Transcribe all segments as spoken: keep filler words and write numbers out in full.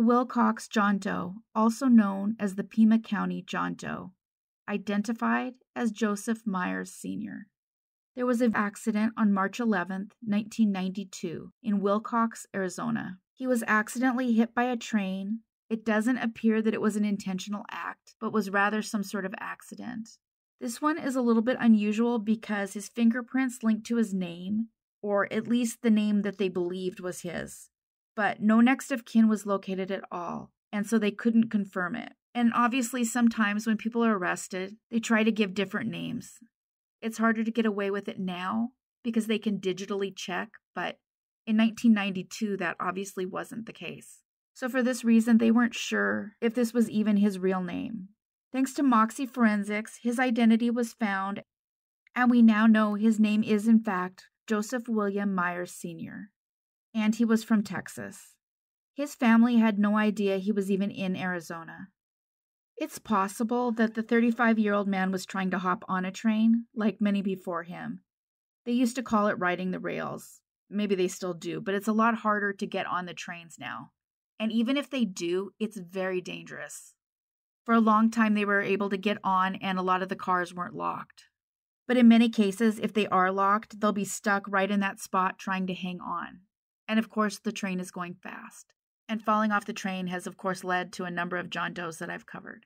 the Wilcox John Doe, also known as the Pima County John Doe, identified as Joseph Myers Senior There was an accident on March eleventh, nineteen ninety-two, in Wilcox, Arizona. He was accidentally hit by a train. It doesn't appear that it was an intentional act, but was rather some sort of accident. This one is a little bit unusual because his fingerprints linked to his name, or at least the name that they believed was his. But no next of kin was located at all, and so they couldn't confirm it. And obviously sometimes when people are arrested, they try to give different names. It's harder to get away with it now because they can digitally check, but in nineteen ninety-two that obviously wasn't the case. So for this reason, they weren't sure if this was even his real name. Thanks to Moxie Forensics, his identity was found, and we now know his name is in fact Joseph William Myers Senior, and he was from Texas. His family had no idea he was even in Arizona. It's possible that the thirty-five-year-old man was trying to hop on a train, like many before him. They used to call it riding the rails. Maybe they still do, but it's a lot harder to get on the trains now. And even if they do, it's very dangerous. For a long time, they were able to get on, and a lot of the cars weren't locked. But in many cases, if they are locked, they'll be stuck right in that spot trying to hang on. And of course, the train is going fast. And falling off the train has, of course, led to a number of John Does that I've covered.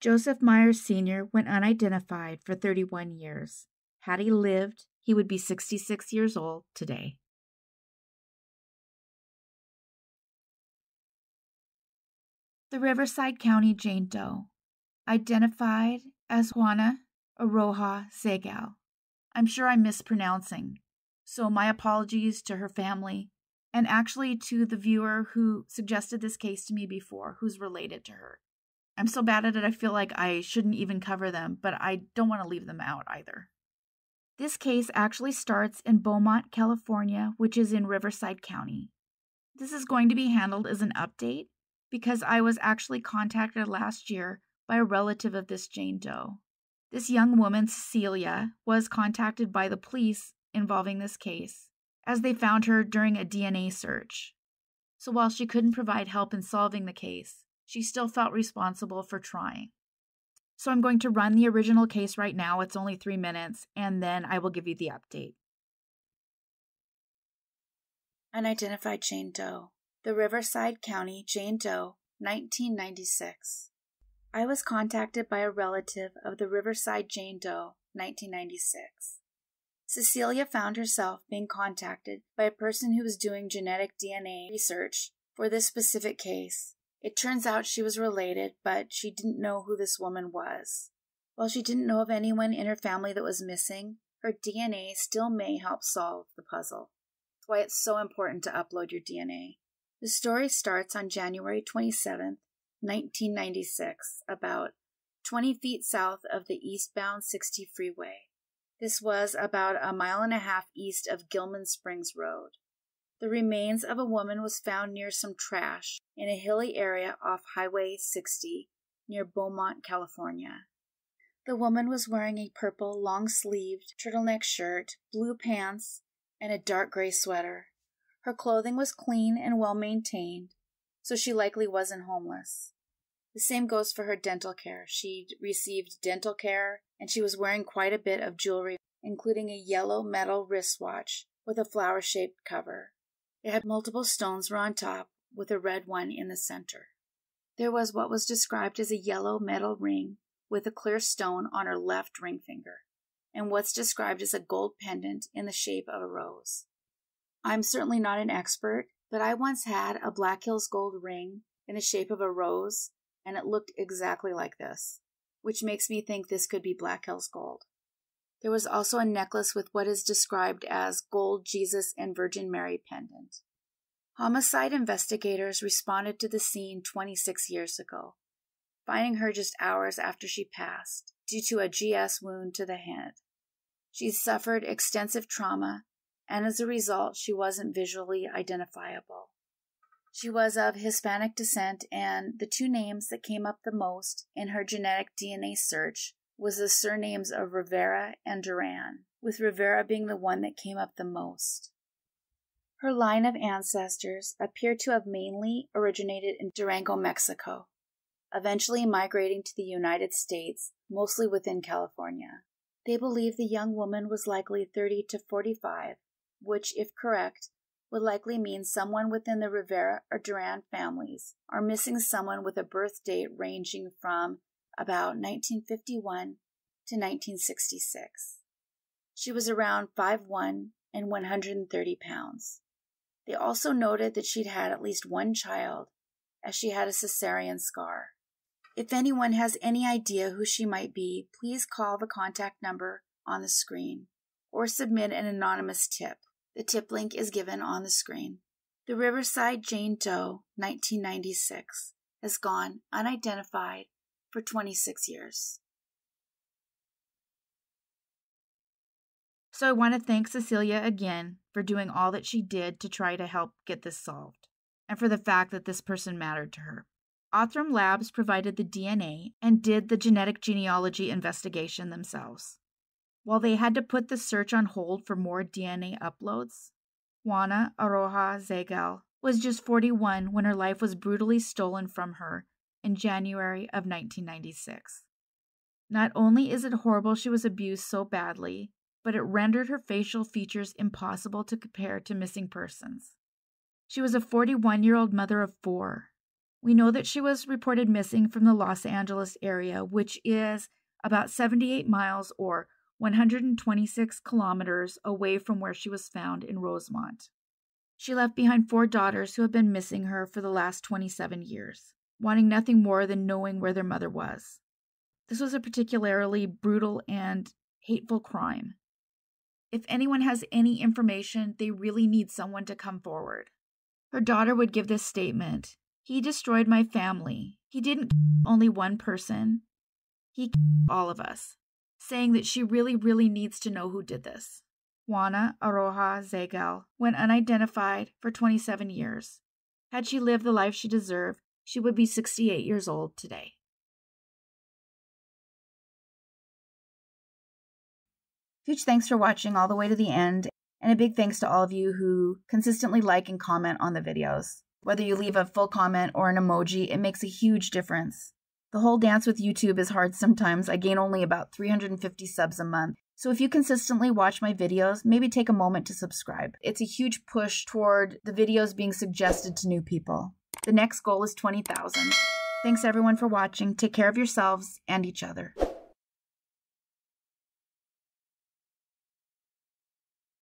Joseph Myers Senior went unidentified for thirty-one years. Had he lived, he would be sixty-six years old today. The Riverside County Jane Doe, identified as Juana Rosas-Zagal. I'm sure I'm mispronouncing, so my apologies to her family, and actually to the viewer who suggested this case to me before, who's related to her. I'm so bad at it, I feel like I shouldn't even cover them, but I don't want to leave them out either. This case actually starts in Beaumont, California, which is in Riverside County. This is going to be handled as an update because I was actually contacted last year by a relative of this Jane Doe. This young woman, Celia, was contacted by the police involving this case as they found her during a D N A search. So while she couldn't provide help in solving the case, she still felt responsible for trying. So I'm going to run the original case right now. It's only three minutes, and then I will give you the update. Unidentified Jane Doe. The Riverside County Jane Doe, nineteen ninety-six. I was contacted by a relative of the Riverside Jane Doe, nineteen ninety-six. Cecilia found herself being contacted by a person who was doing genetic D N A research for this specific case. It turns out she was related, but she didn't know who this woman was. While she didn't know of anyone in her family that was missing, her D N A still may help solve the puzzle. That's why it's so important to upload your D N A. The story starts on January twenty-seventh, nineteen ninety-six, about twenty feet south of the eastbound sixty freeway. This was about a mile and a half east of Gilman Springs Road. The remains of a woman was found near some trash in a hilly area off Highway sixty near Beaumont, California. The woman was wearing a purple, long-sleeved turtleneck shirt, blue pants, and a dark gray sweater. Her clothing was clean and well-maintained, so she likely wasn't homeless. The same goes for her dental care. She received dental care, and she was wearing quite a bit of jewelry, including a yellow metal wristwatch with a flower-shaped cover. It had multiple stones were on top, with a red one in the center. There was what was described as a yellow metal ring with a clear stone on her left ring finger, and what's described as a gold pendant in the shape of a rose. I'm certainly not an expert, but I once had a Black Hills gold ring in the shape of a rose, and it looked exactly like this, which makes me think this could be Black Hills gold. There was also a necklace with what is described as gold Jesus and Virgin Mary pendant. Homicide investigators responded to the scene twenty-six years ago, finding her just hours after she passed due to a G S wound to the head. She suffered extensive trauma, and as a result, she wasn't visually identifiable. She was of Hispanic descent, and the two names that came up the most in her genetic D N A search was the surnames of Rivera and Duran, with Rivera being the one that came up the most. Her line of ancestors appear to have mainly originated in Durango, Mexico, eventually migrating to the United States, mostly within California. They believe the young woman was likely thirty to forty-five, which, if correct, would likely mean someone within the Rivera or Duran families are missing someone with a birth date ranging from about nineteen fifty-one to nineteen sixty-six. She was around five foot one and one hundred thirty pounds. They also noted that she'd had at least one child, as she had a cesarean scar. If anyone has any idea who she might be, please call the contact number on the screen or submit an anonymous tip. The tip link is given on the screen. The Riverside Jane Doe, nineteen ninety-six, has gone unidentified for twenty-six years. So I want to thank Cecilia again for doing all that she did to try to help get this solved, and for the fact that this person mattered to her. Othram Labs provided the D N A and did the genetic genealogy investigation themselves. While they had to put the search on hold for more D N A uploads, Juana Rosas-Zagal was just forty-one when her life was brutally stolen from her in January of nineteen ninety-six. Not only is it horrible she was abused so badly, but it rendered her facial features impossible to compare to missing persons. She was a forty-one-year-old mother of four. We know that she was reported missing from the Los Angeles area, which is about seventy-eight miles or one hundred twenty-six kilometers away from where she was found in Rosemont. She left behind four daughters who have been missing her for the last twenty-seven years, wanting nothing more than knowing where their mother was. This was a particularly brutal and hateful crime. If anyone has any information, they really need someone to come forward. Her daughter would give this statement: "He destroyed my family. He didn't kill only one person. He killed all of us," saying that she really, really needs to know who did this. Juana Rosas-Zagal went unidentified for twenty-seven years. Had she lived the life she deserved, she would be sixty-eight years old today. Huge thanks for watching all the way to the end, and a big thanks to all of you who consistently like and comment on the videos. Whether you leave a full comment or an emoji, it makes a huge difference. The whole dance with YouTube is hard sometimes. I gain only about three hundred fifty subs a month. So if you consistently watch my videos, maybe take a moment to subscribe. It's a huge push toward the videos being suggested to new people. The next goal is twenty thousand. Thanks everyone for watching. Take care of yourselves and each other.